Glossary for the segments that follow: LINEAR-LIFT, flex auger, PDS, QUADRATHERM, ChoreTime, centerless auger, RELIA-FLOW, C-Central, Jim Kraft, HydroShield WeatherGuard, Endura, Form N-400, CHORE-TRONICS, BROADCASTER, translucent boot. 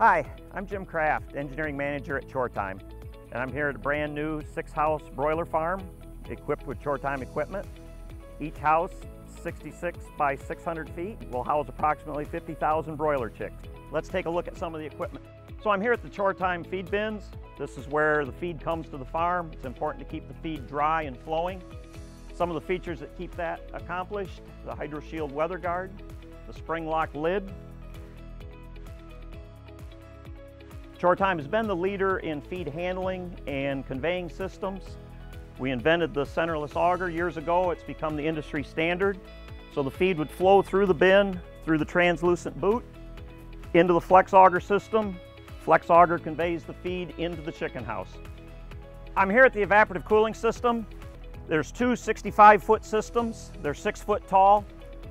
Hi, I'm Jim Kraft, Engineering Manager at ChoreTime, and I'm here at a brand new 6-house broiler farm equipped with ChoreTime equipment. Each house, 66 by 600 feet, will house approximately 50,000 broiler chicks. Let's take a look at some of the equipment. So I'm here at the ChoreTime feed bins. This is where the feed comes to the farm. It's important to keep the feed dry and flowing. Some of the features that keep that accomplished: the HydroShield WeatherGuard, the spring lock lid. ChoreTime has been the leader in feed handling and conveying systems. We invented the centerless auger years ago. It's become the industry standard. So the feed would flow through the bin, through the translucent boot, into the flex auger system. Flex auger conveys the feed into the chicken house. I'm here at the evaporative cooling system. There's two 65-foot systems. They're 6 foot tall,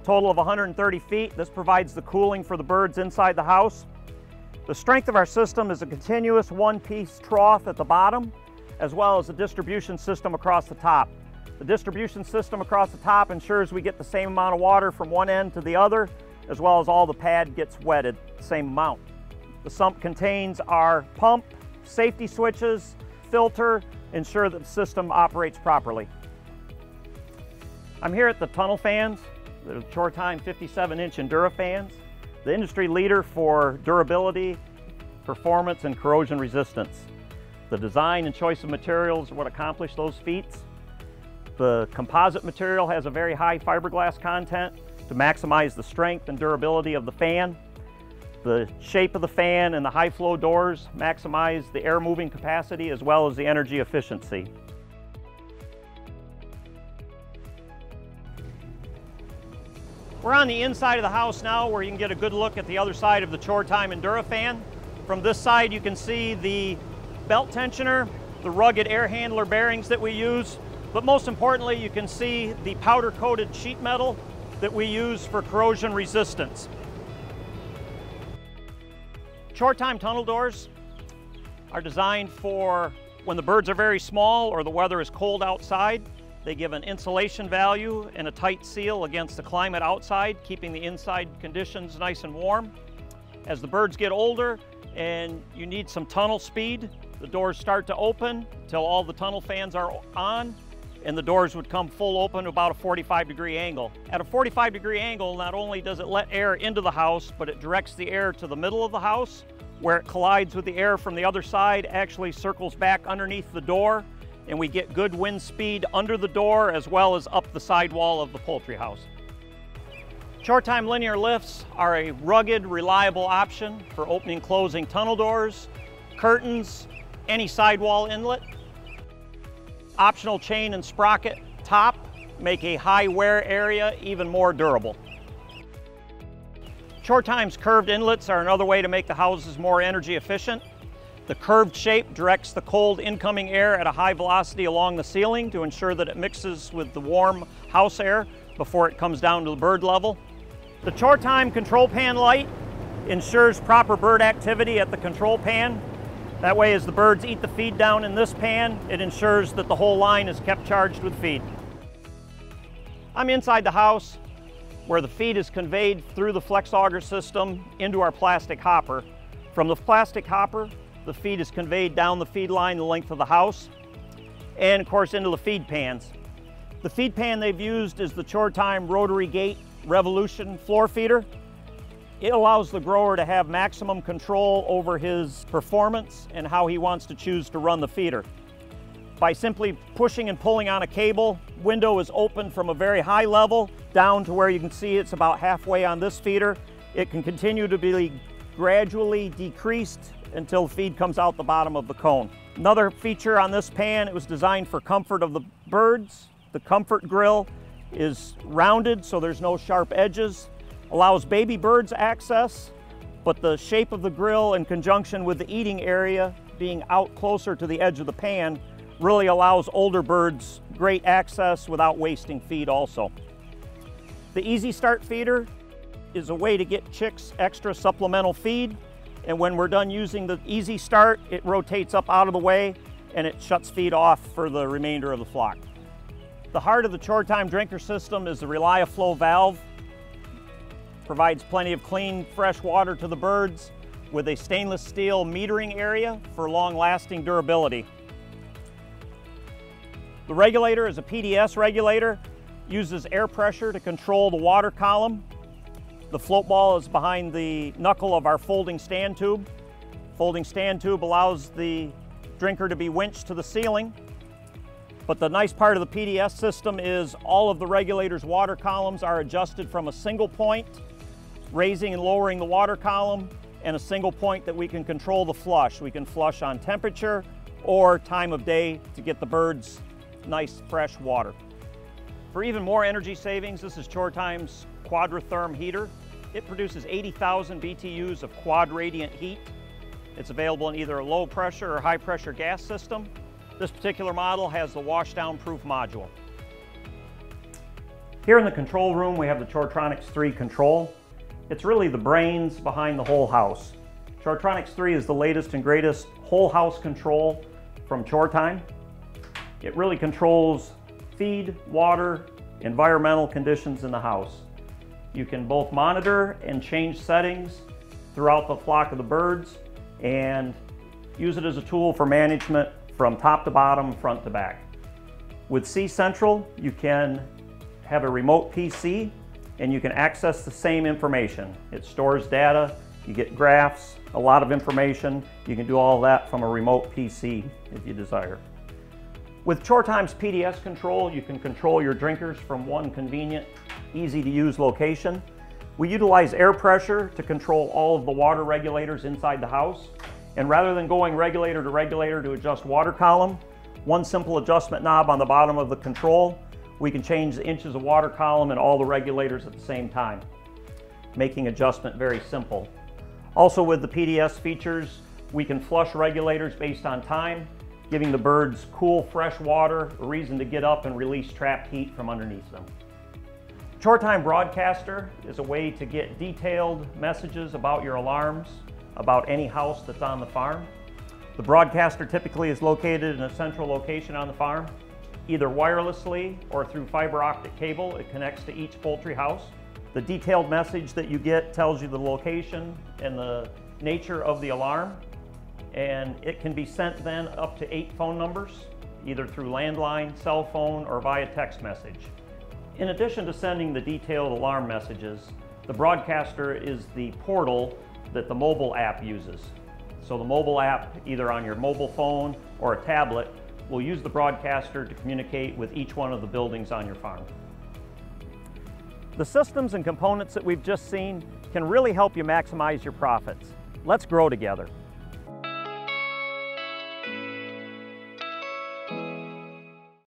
total of 130 feet. This provides the cooling for the birds inside the house. The strength of our system is a continuous one-piece trough at the bottom, as well as a distribution system across the top. The distribution system across the top ensures we get the same amount of water from one end to the other, as well as all the pad gets wetted the same amount. The sump contains our pump, safety switches, filter, ensure that the system operates properly. I'm here at the tunnel fans. They're the ChoreTime 57-inch Endura fans. The industry leader for durability, performance, and corrosion resistance. The design and choice of materials are what accomplish those feats. The composite material has a very high fiberglass content to maximize the strength and durability of the fan. The shape of the fan and the high flow doors maximize the air moving capacity as well as the energy efficiency. We're on the inside of the house now, where you can get a good look at the other side of the ChoreTime Endura fan. From this side you can see the belt tensioner, the rugged air handler bearings that we use, but most importantly you can see the powder coated sheet metal that we use for corrosion resistance. ChoreTime tunnel doors are designed for when the birds are very small or the weather is cold outside. They give an insulation value and a tight seal against the climate outside, keeping the inside conditions nice and warm. As the birds get older and you need some tunnel speed, the doors start to open till all the tunnel fans are on, and the doors would come full open about a 45-degree angle. At a 45-degree angle, not only does it let air into the house, but it directs the air to the middle of the house, where it collides with the air from the other side, actually circles back underneath the door, and we get good wind speed under the door as well as up the sidewall of the poultry house. ChoreTime linear lifts are a rugged, reliable option for opening and closing tunnel doors, curtains, any sidewall inlet. Optional chain and sprocket top make a high wear area even more durable. ChoreTime's curved inlets are another way to make the houses more energy efficient. The curved shape directs the cold incoming air at a high velocity along the ceiling to ensure that it mixes with the warm house air before it comes down to the bird level. The ChoreTime control pan light ensures proper bird activity at the control pan. That way, as the birds eat the feed down in this pan, it ensures that the whole line is kept charged with feed. I'm inside the house, where the feed is conveyed through the flex auger system into our plastic hopper. From the plastic hopper, the feed is conveyed down the feed line the length of the house, and of course into the feed pans. The feed pan they've used is the ChoreTime Rotary Gate Revolution floor feeder. It allows the grower to have maximum control over his performance and how he wants to choose to run the feeder. By simply pushing and pulling on a cable, window is opened from a very high level down to where you can see it's about halfway on this feeder. It can continue to be gradually decreased until feed comes out the bottom of the cone. Another feature on this pan, it was designed for comfort of the birds. The comfort grill is rounded, so there's no sharp edges. Allows baby birds access, but the shape of the grill in conjunction with the eating area being out closer to the edge of the pan really allows older birds great access without wasting feed also. The Easy Start feeder is a way to get chicks extra supplemental feed, and when we're done using the Easy Start, it rotates up out of the way and it shuts feed off for the remainder of the flock. The heart of the ChoreTime drinker system is the RELIA-FLOW valve. Provides plenty of clean, fresh water to the birds, with a stainless steel metering area for long-lasting durability. The regulator is a PDS regulator, uses air pressure to control the water column. The float ball is behind the knuckle of our folding stand tube. Folding stand tube allows the drinker to be winched to the ceiling. But the nice part of the PDS system is all of the regulator's water columns are adjusted from a single point, raising and lowering the water column, and a single point that we can control the flush. We can flush on temperature or time of day to get the birds nice fresh water. For even more energy savings, this is ChoreTime's QUADRATHERM heater. It produces 80,000 BTUs of quad radiant heat. It's available in either a low pressure or high pressure gas system. This particular model has the washdown proof module. Here in the control room, we have the CHORE-TRONICS 3 control. It's really the brains behind the whole house. CHORE-TRONICS 3 is the latest and greatest whole house control from ChoreTime. It really controls feed, water, environmental conditions in the house. You can both monitor and change settings throughout the flock of the birds and use it as a tool for management from top to bottom, front to back. With C-Central, you can have a remote PC and you can access the same information. It stores data, you get graphs, a lot of information. You can do all that from a remote PC if you desire. With ChoreTime's PDS control, you can control your drinkers from one convenient, easy to use location. We utilize air pressure to control all of the water regulators inside the house. And rather than going regulator to regulator to adjust water column, one simple adjustment knob on the bottom of the control, we can change the inches of water column and all the regulators at the same time, making adjustment very simple. Also with the PDS features, we can flush regulators based on time, giving the birds cool, fresh water, a reason to get up and release trapped heat from underneath them. ChoreTime BROADCASTER is a way to get detailed messages about your alarms, about any house that's on the farm. The BROADCASTER typically is located in a central location on the farm, either wirelessly or through fiber optic cable. It connects to each poultry house. The detailed message that you get tells you the location and the nature of the alarm. And it can be sent then up to 8 phone numbers, either through landline, cell phone, or via text message. In addition to sending the detailed alarm messages, the BROADCASTER is the portal that the mobile app uses. So the mobile app, either on your mobile phone or a tablet, will use the BROADCASTER to communicate with each one of the buildings on your farm. The systems and components that we've just seen can really help you maximize your profits. Let's grow together.